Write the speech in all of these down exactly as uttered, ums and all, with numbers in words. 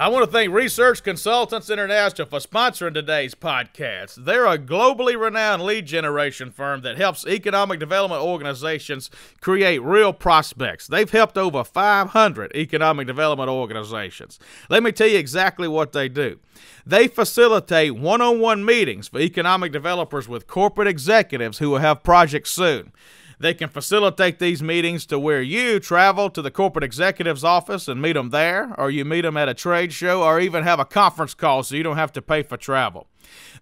I want to thank Research Consultants International for sponsoring today's podcast. They're a globally renowned lead generation firm that helps economic development organizations create real prospects. They've helped over five hundred economic development organizations. Let me tell you exactly what they do. They facilitate one-on-one meetings for economic developers with corporate executives who will have projects soon. They can facilitate these meetings to where you travel to the corporate executive's office and meet them there, or you meet them at a trade show, or even have a conference call so you don't have to pay for travel.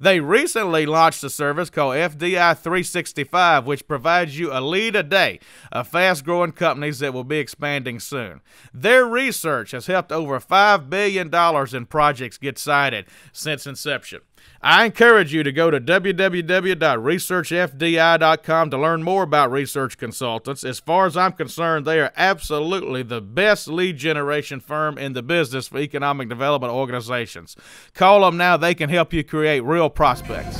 They recently launched a service called F D I three sixty-five, which provides you a lead a day of fast-growing companies that will be expanding soon. Their research has helped over five billion dollars in projects get cited since inception. I encourage you to go to w w w dot research f d i dot com to learn more about Research Consultants. As far as I'm concerned, they are absolutely the best lead generation firm in the business for economic development organizations. Call them now. They can help you create real prospects.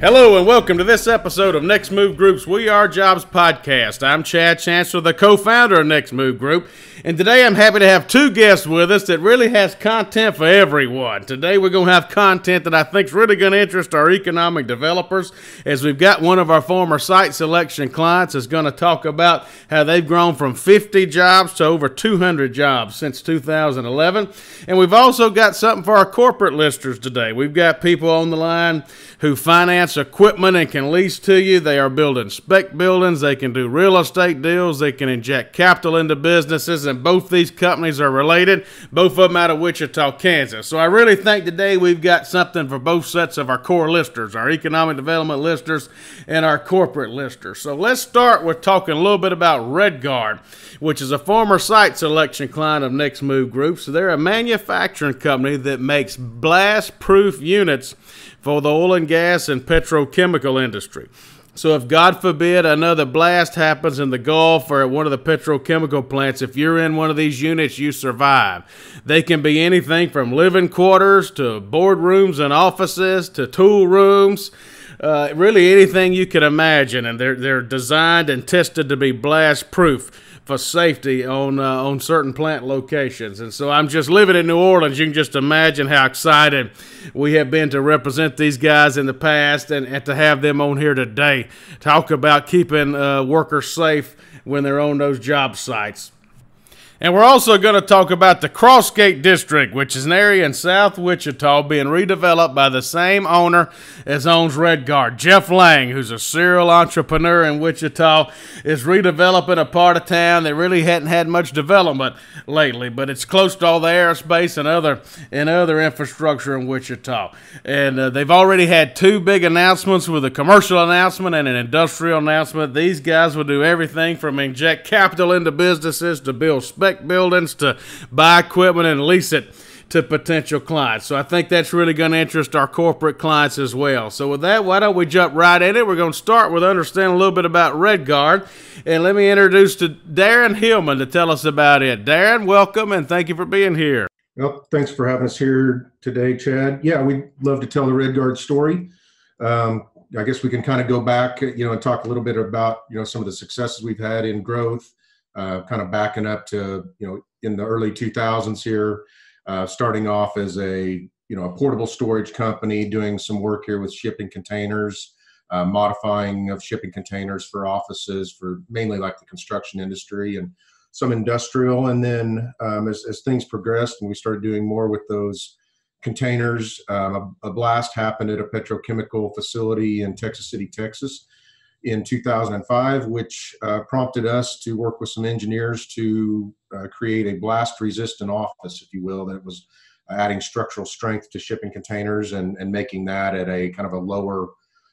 Hello and welcome to this episode of Next Move Group's We Are Jobs podcast. I'm Chad Chancellor, the co-founder of Next Move Group, and today I'm happy to have two guests with us that really has content for everyone. Today we're going to have content that I think is really going to interest our economic developers, as we've got one of our former site selection clients is going to talk about how they've grown from fifty jobs to over two hundred jobs since two thousand eleven. And we've also got something for our corporate listers today. We've got people on the line who finance equipment and can lease to you. They are building spec buildings. They can do real estate deals. They can inject capital into businesses, and both these companies are related, both of them out of Wichita, Kansas. So I really think today we've got something for both sets of our core listers, our economic development listers and our corporate listers. So let's start with talking a little bit about Redguard, which is a former site selection client of Next Move Group. So they're a manufacturing company that makes blast-proof units for the oil and gas and petrochemical industry. So if, God forbid, another blast happens in the Gulf or at one of the petrochemical plants, if you're in one of these units, you survive. They can be anything from living quarters to boardrooms and offices to tool rooms, uh, really anything you can imagine. And they're, they're designed and tested to be blast-proof for safety on uh, on certain plant locations. And so I'm just living in New Orleans. You can just imagine how excited we have been to represent these guys in the past, and, and to have them on here today, talk about keeping uh, workers safe when they're on those job sites. And we're also going to talk about the Crossgate District, which is an area in South Wichita being redeveloped by the same owner as owns Redguard. Jeff Lange, who's a serial entrepreneur in Wichita, is redeveloping a part of town that really hadn't had much development lately, but it's close to all the airspace and other and other infrastructure in Wichita. And uh, they've already had two big announcements, with a commercial announcement and an industrial announcement. These guys will do everything from inject capital into businesses to build spec buildings to buy equipment and lease it to potential clients. So I think that's really going to interest our corporate clients as well. So with that, why don't we jump right in it? We're going to start with understanding a little bit about Redguard, and let me introduce to Darren Hillman to tell us about it. Darren, welcome, and thank you for being here. Well, thanks for having us here today, Chad. Yeah, we'd love to tell the Redguard story. Um, I guess we can kind of go back, you know, and talk a little bit about, you know, some of the successes we've had in growth. Uh, kind of backing up to, you know, in the early two thousands here, uh, starting off as a, you know, a portable storage company, doing some work here with shipping containers, uh, modifying of shipping containers for offices, for mainly like the construction industry and some industrial. And then um, as, as things progressed and we started doing more with those containers, um, a, a blast happened at a petrochemical facility in Texas City, Texas, in two thousand five, which uh, prompted us to work with some engineers to uh, create a blast-resistant office, if you will, that was adding structural strength to shipping containers and, and making that at a kind of a lower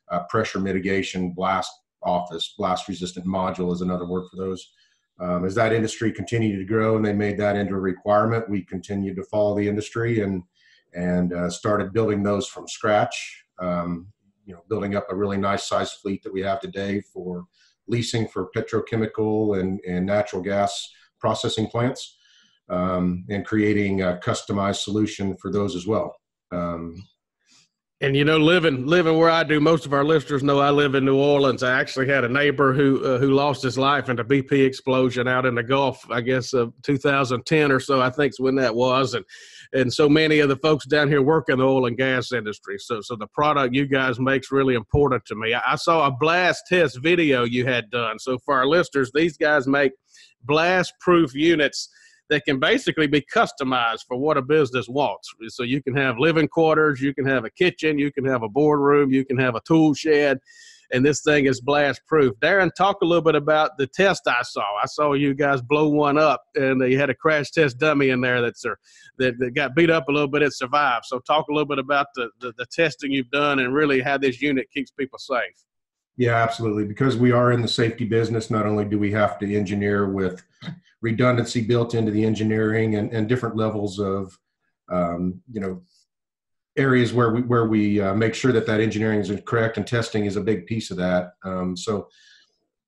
uh, pressure mitigation blast office. Blast-resistant module is another word for those. Um, as that industry continued to grow and they made that into a requirement, we continued to follow the industry and, and uh, started building those from scratch. Um, You know, building up a really nice size fleet that we have today for leasing for petrochemical and, and natural gas processing plants. um, and creating a customized solution for those as well. Um, And, you know, living living where I do, most of our listeners know I live in New Orleans. I actually had a neighbor who uh, who lost his life in a B P explosion out in the Gulf, I guess, uh, two thousand ten or so, I think is when that was. And and so many of the folks down here work in the oil and gas industry. So so the product you guys make is really important to me. I, I saw a blast test video you had done. So for our listeners, these guys make blast-proof units that can basically be customized for what a business wants. So you can have living quarters, you can have a kitchen, you can have a boardroom, you can have a tool shed, and this thing is blast proof. Darren, talk a little bit about the test I saw. I saw you guys blow one up, and you had a crash test dummy in there that's, uh, that, that got beat up a little bit and survived. So talk a little bit about the, the, the testing you've done and really how this unit keeps people safe. Yeah, absolutely. Because we are in the safety business, not only do we have to engineer with redundancy built into the engineering and, and different levels of, um, you know, areas where we where we uh, make sure that that engineering is correct, and testing is a big piece of that. Um, so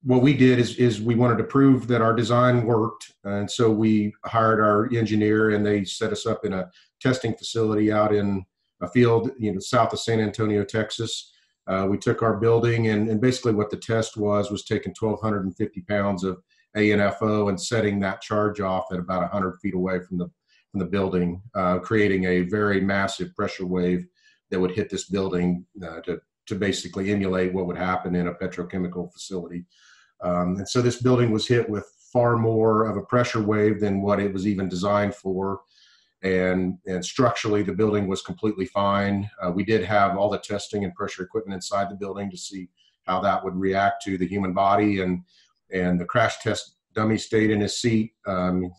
what we did is is we wanted to prove that our design worked, and so we hired our engineer, and they set us up in a testing facility out in a field, you know, south of San Antonio, Texas. Uh, we took our building, and, and basically what the test was was taking one thousand two hundred fifty pounds of A N F O and setting that charge off at about one hundred feet away from the from the building, uh, creating a very massive pressure wave that would hit this building uh, to to basically emulate what would happen in a petrochemical facility. Um, and so this building was hit with far more of a pressure wave than what it was even designed for. And, and structurally, the building was completely fine. Uh, we did have all the testing and pressure equipment inside the building to see how that would react to the human body. And, and the crash test dummy stayed in his seat, um,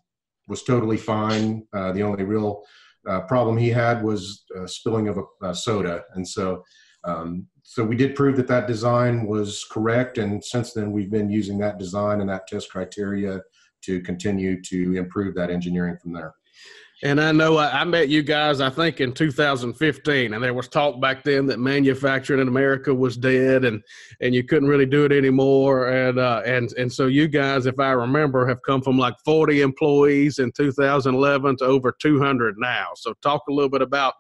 was totally fine. Uh, the only real uh, problem he had was uh, spilling of a, a soda. And so, um, so we did prove that that design was correct. And since then, we've been using that design and that test criteria to continue to improve that engineering from there. And I know I, I met you guys, I think, in two thousand fifteen, and there was talk back then that manufacturing in America was dead, and, and you couldn't really do it anymore. And, uh, and, and so you guys, if I remember, have come from like forty employees in two thousand eleven to over two hundred now. So talk a little bit about,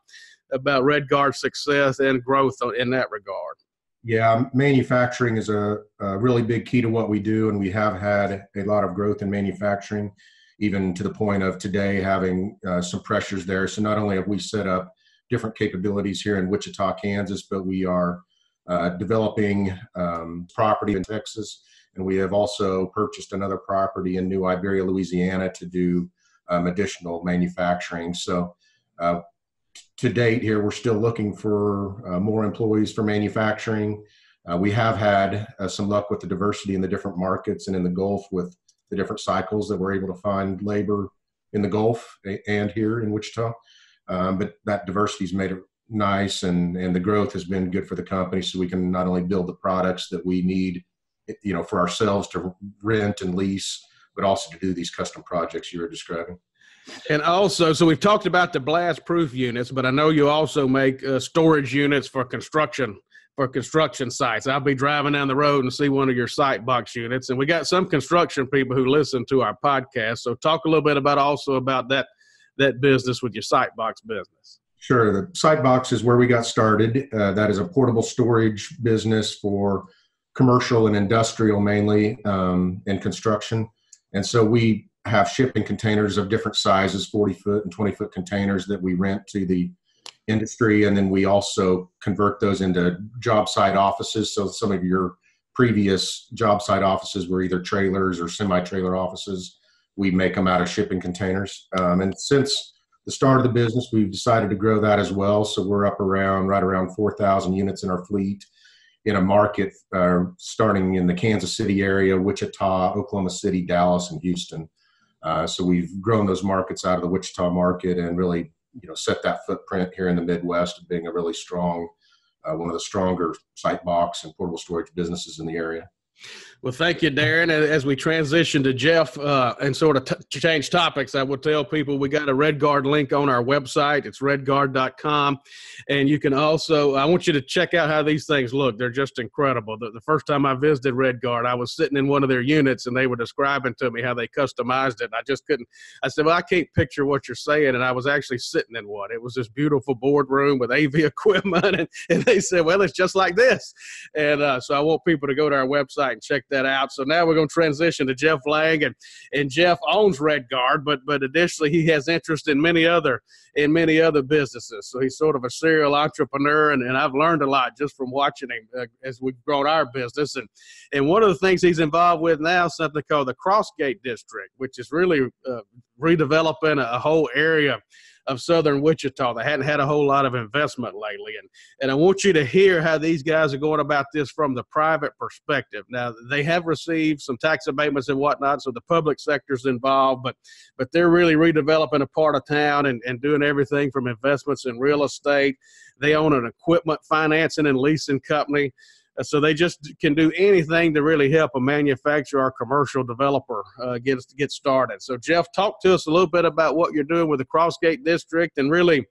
about Redguard's success and growth in that regard. Yeah, manufacturing is a, a really big key to what we do, and we have had a lot of growth in manufacturing, even to the point of today having uh, some pressures there. So not only have we set up different capabilities here in Wichita, Kansas, but we are uh, developing um, property in Texas. And we have also purchased another property in New Iberia, Louisiana, to do um, additional manufacturing. So uh, to date here, we're still looking for uh, more employees for manufacturing. Uh, we have had uh, some luck with the diversity in the different markets and in the Gulf with the different cycles that we're able to find labor in the Gulf and here in Wichita. Um, but that diversity's made it nice, and, and the growth has been good for the company, so we can not only build the products that we need, you know, for ourselves to rent and lease, but also to do these custom projects you were describing. And also, so we've talked about the blast-proof units, but I know you also make uh, storage units for construction for construction sites. I'll be driving down the road and see one of your site box units. And we got some construction people who listen to our podcast. So talk a little bit about also about that, that business with your site box business. Sure. The site box is where we got started. Uh, that is a portable storage business for commercial and industrial mainly, um, and construction. And so we have shipping containers of different sizes, forty foot and twenty foot containers that we rent to the industry, and then we also convert those into job site offices. So some of your previous job site offices were either trailers or semi-trailer offices. We make them out of shipping containers. Um, and since the start of the business, we've decided to grow that as well. So we're up around right around four thousand units in our fleet in a market uh, starting in the Kansas City area, Wichita, Oklahoma City, Dallas, and Houston. Uh, so we've grown those markets out of the Wichita market and really, you know, set that footprint here in the Midwest, being a really strong, uh, one of the stronger site box and portable storage businesses in the area. Well, thank you, Darren. As we transition to Jeff uh, and sort of t change topics, I will tell people we got a Redguard link on our website. It's redguard dot com. And you can also, I want you to check out how these things look. They're just incredible. The, the first time I visited Redguard, I was sitting in one of their units and they were describing to me how they customized it. I just couldn't, I said, well, I can't picture what you're saying. And I was actually sitting in one. It was this beautiful boardroom with A V equipment. And, and they said, well, it's just like this. And uh, so I want people to go to our website and check that out. So now we're going to transition to Jeff Lange, and, and Jeff owns Redguard, but but additionally he has interest in many other in many other businesses. So he's sort of a serial entrepreneur, and, and I've learned a lot just from watching him uh, as we've grown our business. And and one of the things he's involved with now is something called the Crossgate District, which is really uh, redeveloping a whole area of Southern Wichita that hadn't had a whole lot of investment lately. And, and I want you to hear how these guys are going about this from the private perspective. Now, they have received some tax abatements and whatnot, so the public sector's involved, but, but they're really redeveloping a part of town and, and doing everything from investments in real estate. They own an equipment financing and leasing company. So they just can do anything to really help a manufacturer or commercial developer uh, get, get started. So, Jeff, talk to us a little bit about what you're doing with the Crossgate District and really,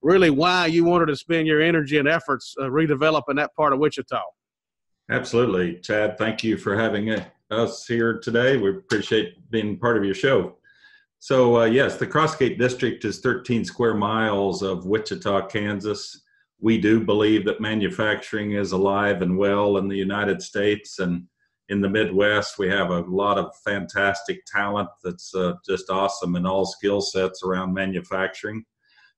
really why you wanted to spend your energy and efforts uh, redeveloping that part of Wichita. Absolutely. Chad, thank you for having us here today. We appreciate being part of your show. So, uh, yes, the Crossgate District is thirteen square miles of Wichita, Kansas. We do believe that manufacturing is alive and well in the United States, and in the Midwest, we have a lot of fantastic talent that's uh, just awesome in all skill sets around manufacturing.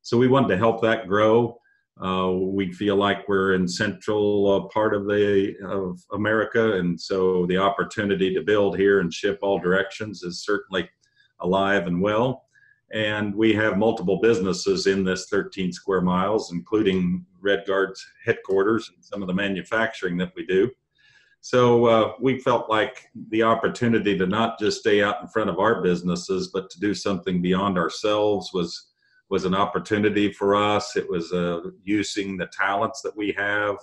So we wanted to help that grow. Uh, we feel like we're in central uh, part of, the, of America, and so the opportunity to build here and ship all directions is certainly alive and well. And we have multiple businesses in this thirteen square miles, including Redguard's headquarters and some of the manufacturing that we do. So uh, we felt like the opportunity to not just stay out in front of our businesses, but to do something beyond ourselves was, was an opportunity for us. It was uh, using the talents that we have.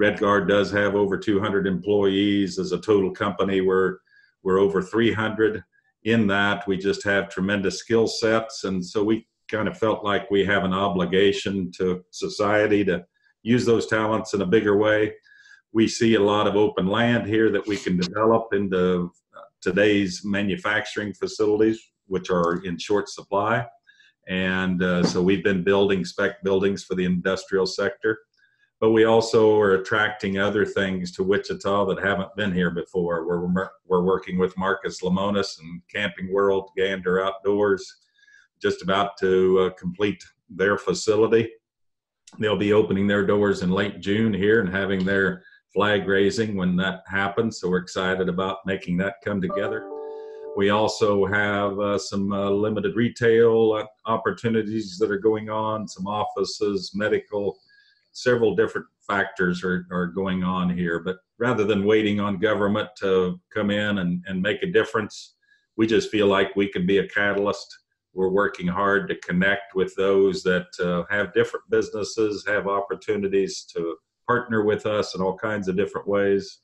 Redguard does have over two hundred employees as a total company. We're, we're over three hundred. In that, we just have tremendous skill sets, and so we kind of felt like we have an obligation to society to use those talents in a bigger way. We see a lot of open land here that we can develop into today's manufacturing facilities, which are in short supply, and uh, so we've been building spec buildings for the industrial sector, but we also are attracting other things to Wichita that haven't been here before. We're, we're working with Marcus Lemonis and Camping World, Gander Outdoors, just about to uh, complete their facility. They'll be opening their doors in late June here and having their flag raising when that happens, so we're excited about making that come together. We also have uh, some uh, limited retail opportunities that are going on, some offices, medical, several different factors are, are going on here, but rather than waiting on government to come in and, and make a difference, we just feel like we can be a catalyst. We're working hard to connect with those that uh, have different businesses, have opportunities to partner with us in all kinds of different ways,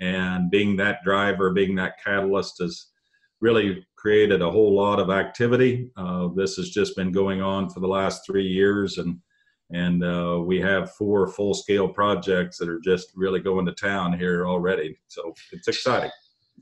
and being that driver, being that catalyst has really created a whole lot of activity. Uh, this has just been going on for the last three years, and And uh, we have four full-scale projects that are just really going to town here already. So it's exciting.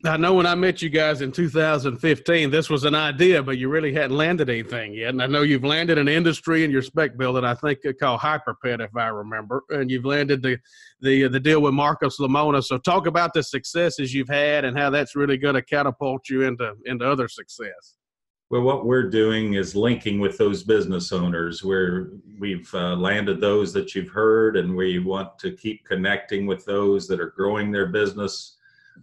I know when I met you guys in two thousand fifteen, this was an idea, but you really hadn't landed anything yet. And I know you've landed an industry in your spec building, I think called HyperPet, if I remember. And you've landed the, the, the deal with Marcus Lemonis. So talk about the successes you've had and how that's really going to catapult you into, into other success. Well, what we're doing is linking with those business owners where we've uh, landed those that you've heard, and we want to keep connecting with those that are growing their business.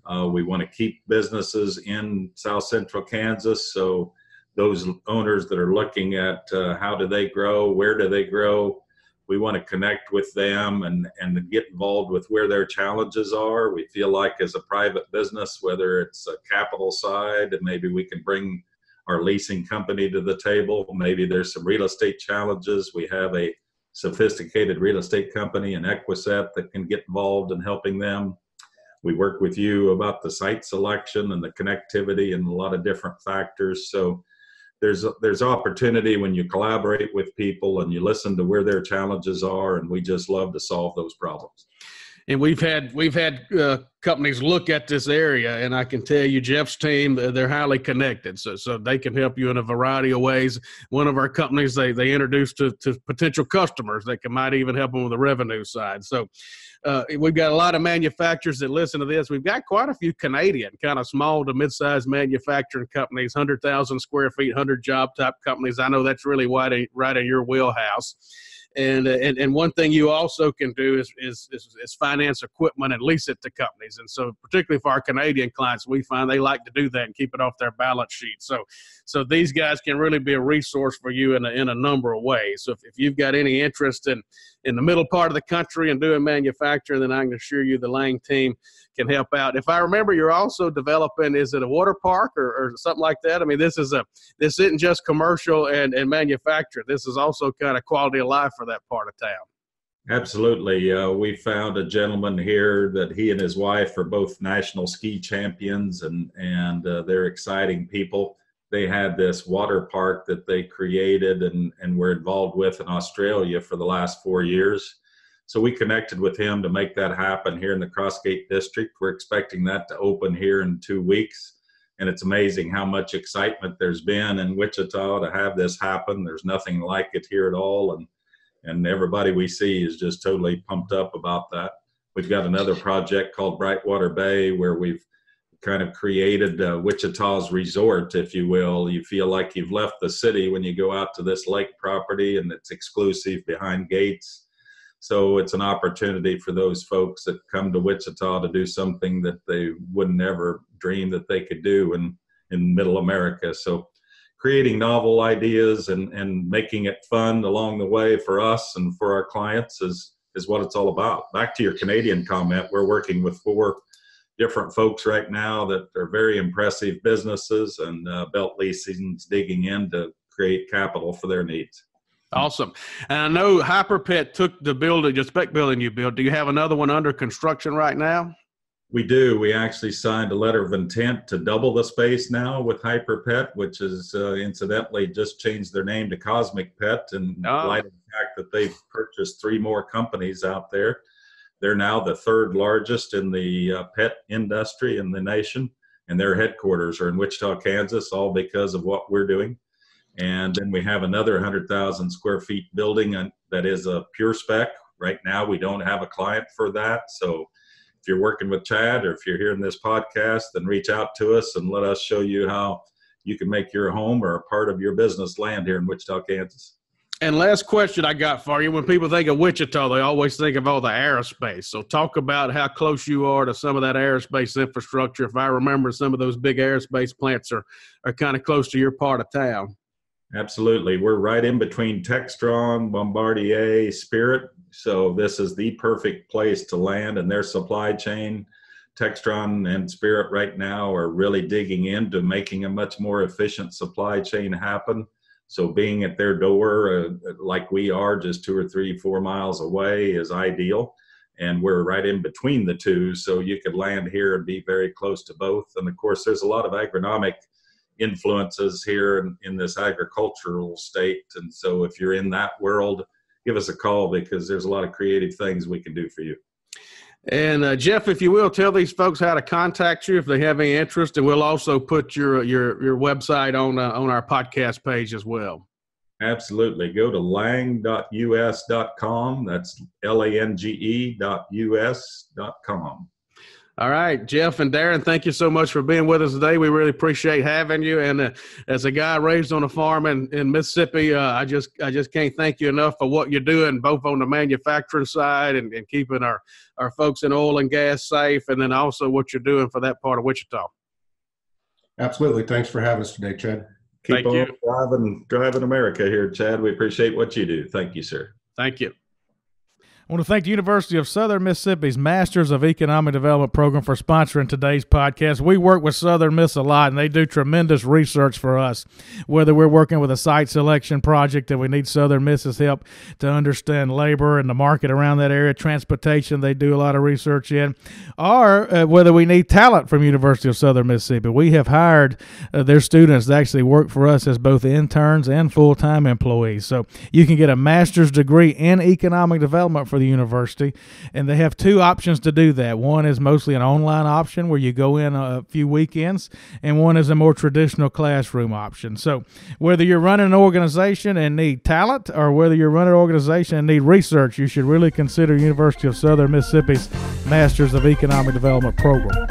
Uh, we want to keep businesses in South Central Kansas. So those owners that are looking at uh, how do they grow, where do they grow, we want to connect with them and, and get involved with where their challenges are. We feel like as a private business, whether it's a capital side, and maybe we can bring our leasing company to the table. Maybe there's some real estate challenges. We have a sophisticated real estate company in Equiset that can get involved in helping them. We work with you about the site selection and the connectivity and a lot of different factors. So there's, there's opportunity when you collaborate with people and you listen to where their challenges are, and we just love to solve those problems. And we've had, we've had uh, companies look at this area, and I can tell you Jeff's team, they're highly connected. So, so they can help you in a variety of ways. One of our companies, they, they introduced to, to potential customers that can, might even help them with the revenue side. So uh, we've got a lot of manufacturers that listen to this. We've got quite a few Canadian kind of small to mid-sized manufacturing companies, one hundred thousand square feet, one hundred job type companies. I know that's really wide in, right in your wheelhouse. And, and and one thing you also can do is, is, is, is finance equipment and lease it to companies. And so particularly for our Canadian clients, we find they like to do that and keep it off their balance sheet. So so these guys can really be a resource for you in a, in a number of ways. So if, if you've got any interest in, in the middle part of the country and doing manufacturing, then I can assure you the Lange team can help out. If I remember, you're also developing, is it a water park or, or something like that? I mean, this is a this isn't just commercial and, and manufacturing. This is also kind of quality of life for that part of town. Absolutely. Uh, we found a gentleman here that he and his wife are both national ski champions, and, and uh, they're exciting people. They had this water park that they created and, and were involved with in Australia for the last four years. So we connected with him to make that happen here in the Crossgate District. We're expecting that to open here in two weeks. And it's amazing how much excitement there's been in Wichita to have this happen. There's nothing like it here at all. And, and everybody we see is just totally pumped up about that. We've got another project called Brightwater Bay where we've kind of created uh, Wichita's resort, if you will. You feel like you've left the city when you go out to this lake property, and it's exclusive behind gates. So it's an opportunity for those folks that come to Wichita to do something that they wouldn't ever dream that they could do in, in middle America. So creating novel ideas and, and making it fun along the way for us and for our clients is, is what it's all about. Back to your Canadian comment, we're working with four different folks right now that are very impressive businesses, and uh, Belt Leasing's digging in to create capital for their needs. Awesome. And I know HyperPet took the building, the spec building you built. Do you have another one under construction right now? We do. We actually signed a letter of intent to double the space now with HyperPet, which is uh, incidentally just changed their name to Cosmic Pet. And oh. in light of the fact that they've purchased three more companies out there, they're now the third largest in the uh, pet industry in the nation. And their headquarters are in Wichita, Kansas, all because of what we're doing. And then we have another one hundred thousand square feet building, and that is a pure spec. Right now, we don't have a client for that. So if you're working with Chad, or if you're hearing this podcast, then reach out to us and let us show you how you can make your home or a part of your business land here in Wichita, Kansas. And last question I got for you. When people think of Wichita, they always think of all the aerospace. So talk about how close you are to some of that aerospace infrastructure. If I remember, some of those big aerospace plants are, are kind of close to your part of town. Absolutely. We're right in between Textron, Bombardier, Spirit. So this is the perfect place to land in their supply chain. Textron and Spirit right now are really digging into making a much more efficient supply chain happen. So being at their door, uh, like we are, just two or three, four miles away is ideal. And we're right in between the two. So you could land here and be very close to both. And of course, there's a lot of agronomic influences here in, in this agricultural state. And so if you're in that world, give us a call, because there's a lot of creative things we can do for you. And uh, Jeff, if you will, tell these folks how to contact you if they have any interest, and we'll also put your your, your website on uh, on our podcast page as well. Absolutely. Go to lange dot U S dot com. That's L A N G E dot U S dot com. All right, Jeff and Darren, thank you so much for being with us today. We really appreciate having you. And uh, as a guy raised on a farm in, in Mississippi, uh, I just I just can't thank you enough for what you're doing, both on the manufacturing side and, and keeping our, our folks in oil and gas safe, and then also what you're doing for that part of Wichita. Absolutely. Thanks for having us today, Chad. Keep thank on you. driving, driving America here, Chad. We appreciate what you do. Thank you, sir. Thank you. I want to thank the University of Southern Mississippi's Masters of Economic Development program for sponsoring today's podcast. We work with Southern Miss a lot, and they do tremendous research for us, whether we're working with a site selection project that we need Southern Miss's help to understand labor and the market around that area, transportation they do a lot of research in, or uh, whether we need talent from University of Southern Mississippi. We have hired uh, their students to actually work for us as both interns and full-time employees. So you can get a master's degree in economic development for the university, and they have two options to do that. One is mostly an online option where you go in a few weekends, and one is a more traditional classroom option. So whether you're running an organization and need talent, or whether you're running an organization and need research, you should really consider University of Southern Mississippi's Masters of Economic Development program.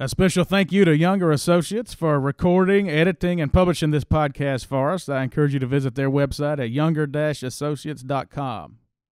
A special thank you to Younger Associates for recording, editing, and publishing this podcast for us. I encourage you to visit their website at younger dash associates dot com.